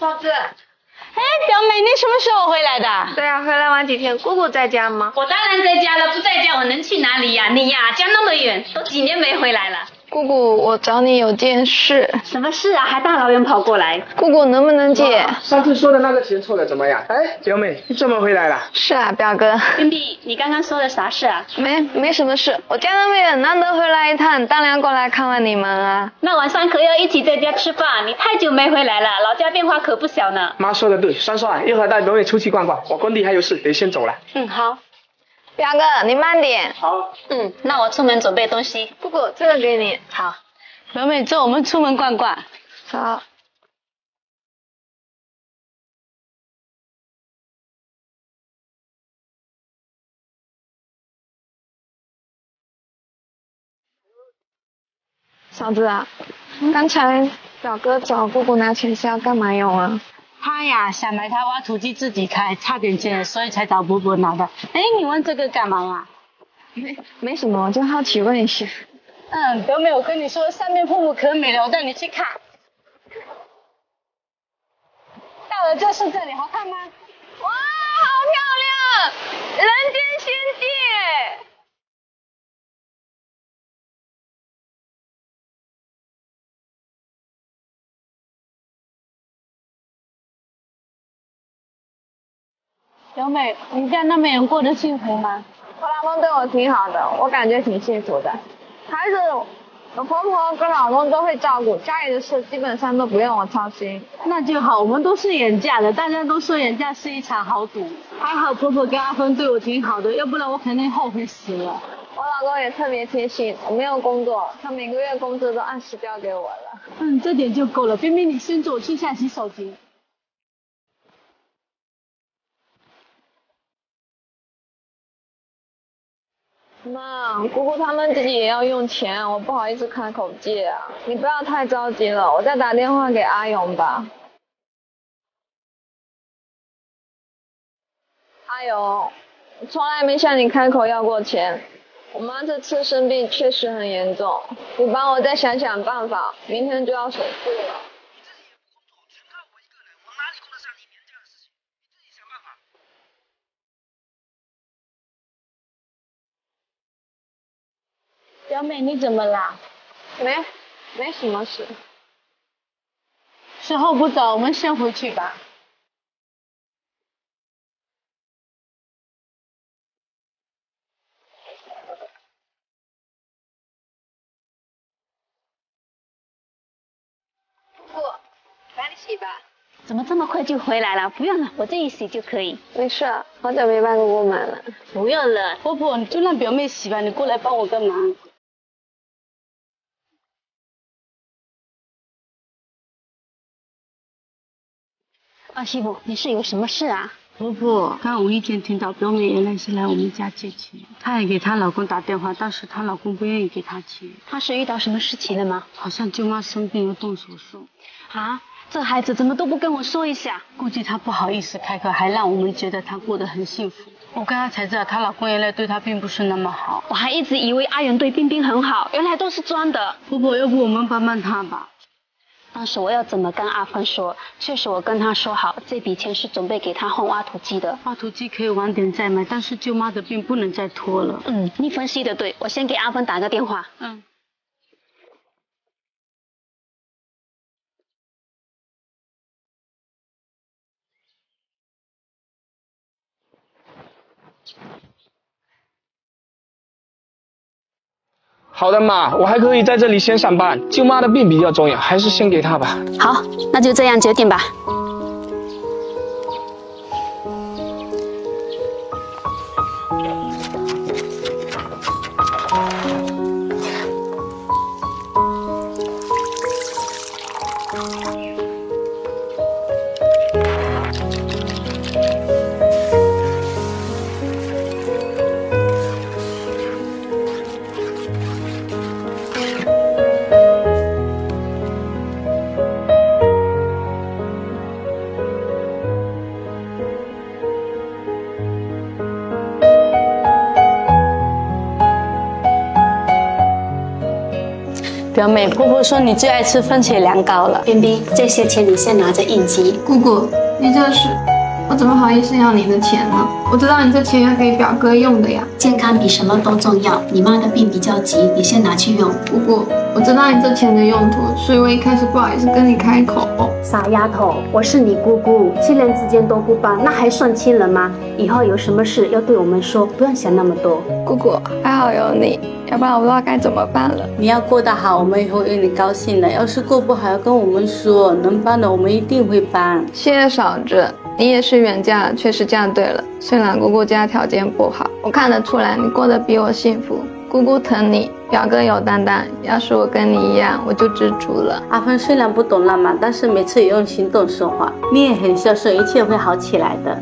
嫂子，哎，表妹，你什么时候回来的？对啊，回来晚几天。姑姑在家吗？我当然在家了，不在家我能去哪里呀？你呀，家那么远，都几年没回来了。姑姑，我找你有件事。什么事啊？还大老远跑过来。姑姑能不能借？上次说的那个钱凑的怎么样？哎，表妹，你怎么回来了？是啊，表哥。冰冰，你刚刚说的啥事啊？没什么事。我家那么远，难得回来一趟，当然过来看望你们啊。那晚上可要一起在家吃饭，你太久没回来了，老家变化可不小呢。妈说的对，珊珊，一会儿带表妹出去逛逛，我工地还有事，得先走了。嗯，好。表哥，你慢点。好。嗯，那我出门准备东西。姑姑，这个给你。好。表妹，走，我们出门逛逛。好。嫂子啊，刚才表哥找姑姑拿钱是要干嘛用啊？他呀，想买台挖土机自己开，差点借，所以才找伯伯拿的。哎，你问这个干嘛啊？没什么，我就好奇问一下。嗯，表妹，我跟你说，上面瀑布可美了，我带你去看。到了就是这里，好看吗？哇，好漂亮，人间仙境。表妹，你家那么远过得幸福吗？我老公对我挺好的，我感觉挺幸福的。孩子，我婆婆跟老公都会照顾，家里的事基本上都不用我操心。那就好，我们都是远嫁的，大家都说远嫁是一场豪赌。还好婆婆跟阿芬对我挺好的，要不然我肯定后悔死了。我老公也特别贴心，我没有工作，他每个月工资都按时交给我了。嗯，这点就够了。冰冰，你先坐，我去下洗手间。妈，姑姑他们自己也要用钱，我不好意思开口借啊。你不要太着急了，我再打电话给阿勇吧。阿勇，我从来没向你开口要过钱。我妈这次生病确实很严重，你帮我再想想办法，明天就要手术了。表妹，你怎么啦？没什么事。时候不早，我们先回去吧。不，赶紧洗吧。怎么这么快就回来了？不用了，我自己洗就可以。没事，好久没帮姑姑忙了。不用了，婆婆你就让表妹洗吧，你过来帮我干嘛？二媳妇，你是有什么事啊？婆婆，刚无意间听到表妹原来是来我们家借钱，她也给她老公打电话，但是她老公不愿意给她钱。她是遇到什么事情了吗？好像舅妈生病要动手术。啊，这孩子怎么都不跟我说一下？估计她不好意思开口，还让我们觉得她过得很幸福。我刚刚才知道她老公原来对她并不是那么好，我还一直以为阿勇对冰冰很好，原来都是装的。婆婆，要不我们帮帮她吧？但是我要怎么跟阿芬说？确实我跟他说好，这笔钱是准备给他换挖土机的。挖土机可以晚点再买，但是舅妈的病不能再拖了。嗯，你分析的对，我先给阿芬打个电话。嗯。好的嘛，我还可以在这里先上班，舅妈的病比较重要，还是先给她吧。好，那就这样决定吧。袁美婆婆说你最爱吃番茄凉糕了。冰冰，这些钱你先拿着应急。姑姑，你这是，我怎么好意思要你的钱呢？我知道你这钱要给表哥用的呀。健康比什么都重要，你妈的病比较急，你先拿去用。姑姑，我知道你这钱的用途，所以我一开始不好意思跟你开口。傻丫头，我是你姑姑，亲人之间都不帮，那还算亲人吗？以后有什么事要对我们说，不要想那么多。姑姑，还好有你。 要不然我不知道该怎么办了。你要过得好，我们也会为你高兴的。要是过不好，要跟我们说，能帮的我们一定会帮。谢谢嫂子，你也是远嫁，确实嫁对了。虽然姑姑家条件不好，我看得出来你过得比我幸福。姑姑疼你，表哥有担当。要是我跟你一样，我就知足了。阿芬虽然不懂浪漫，但是每次也用行动说话。你也很孝顺，一切会好起来的。